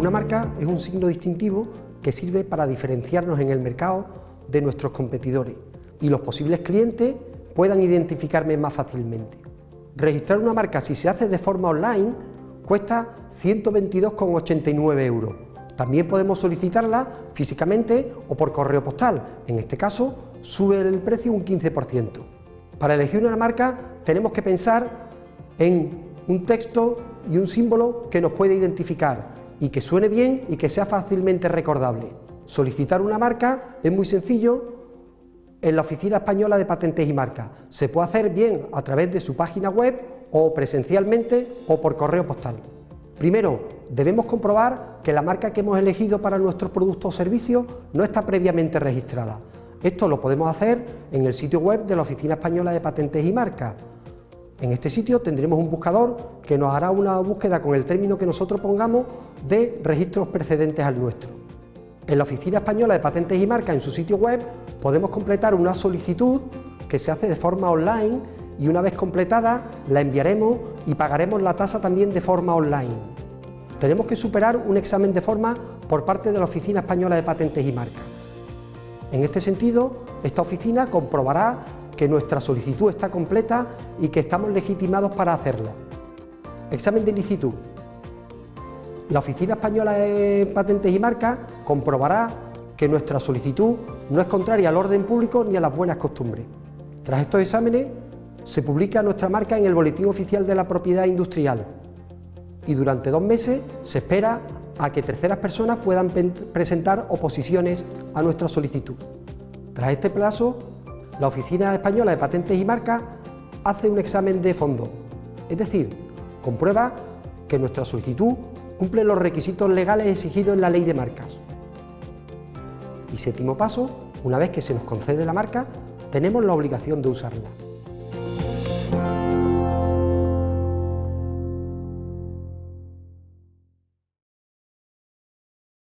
Una marca es un signo distintivo que sirve para diferenciarnos en el mercado de nuestros competidores y los posibles clientes puedan identificarme más fácilmente. Registrar una marca, si se hace de forma online, cuesta 122,89 €. También podemos solicitarla físicamente o por correo postal. En este caso, sube el precio un 15%. Para elegir una marca tenemos que pensar en un texto y un símbolo que nos puede identificar y que suene bien y que sea fácilmente recordable. Solicitar una marca es muy sencillo en la Oficina Española de Patentes y Marcas. Se puede hacer bien a través de su página web o presencialmente o por correo postal. Primero, debemos comprobar que la marca que hemos elegido para nuestros productos o servicios no está previamente registrada. Esto lo podemos hacer en el sitio web de la Oficina Española de Patentes y Marcas. En este sitio tendremos un buscador que nos hará una búsqueda con el término que nosotros pongamos de registros precedentes al nuestro. En la Oficina Española de Patentes y Marcas, en su sitio web, podemos completar una solicitud que se hace de forma online y una vez completada la enviaremos y pagaremos la tasa también de forma online. Tenemos que superar un examen de forma por parte de la Oficina Española de Patentes y Marcas. En este sentido, esta oficina comprobará que nuestra solicitud está completa y que estamos legitimados para hacerla. Examen de ilicitud. La Oficina Española de Patentes y Marcas comprobará que nuestra solicitud no es contraria al orden público ni a las buenas costumbres. Tras estos exámenes, se publica nuestra marca en el Boletín Oficial de la Propiedad Industrial y durante 2 meses se espera a que terceras personas puedan presentar oposiciones a nuestra solicitud. Tras este plazo, la Oficina Española de Patentes y Marcas hace un examen de fondo, es decir, comprueba que nuestra solicitud cumple los requisitos legales exigidos en la Ley de Marcas. Y séptimo paso, una vez que se nos concede la marca, tenemos la obligación de usarla.